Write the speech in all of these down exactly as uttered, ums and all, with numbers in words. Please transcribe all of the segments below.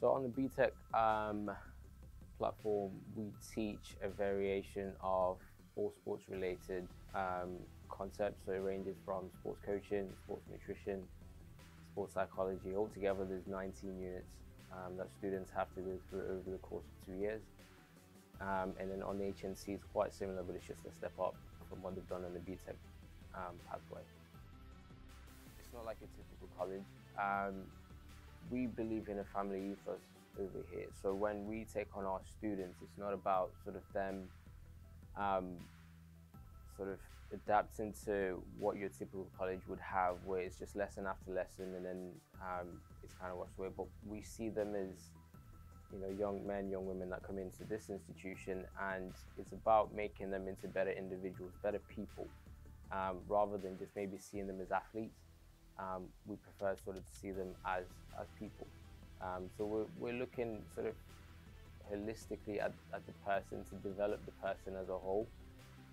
So on the B TEC um, platform, we teach a variation of all sports related um, concepts. So it ranges from sports coaching, sports nutrition, sports psychology. Altogether, there's nineteen units um, that students have to go through over the course of two years. Um, and then on the H N C, it's quite similar, but it's just a step up from what they've done on the B TEC um, pathway. It's not like a typical college. Um, we believe in a family ethos over here. So when we take on our students, it's not about sort of them um, sort of adapting to what your typical college would have, where it's just lesson after lesson and then um, it's kind of washed away. But we see them as, you know, young men, young women that come into this institution, and it's about making them into better individuals, better people, um, rather than just maybe seeing them as athletes. Um, we prefer sort of to see them as, as people. Um, so we're, we're looking sort of holistically at, at the person, to develop the person as a whole,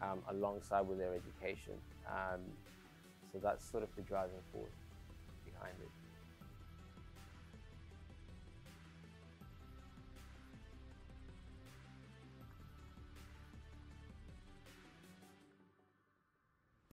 um, alongside with their education. Um, so that's sort of the driving force behind it.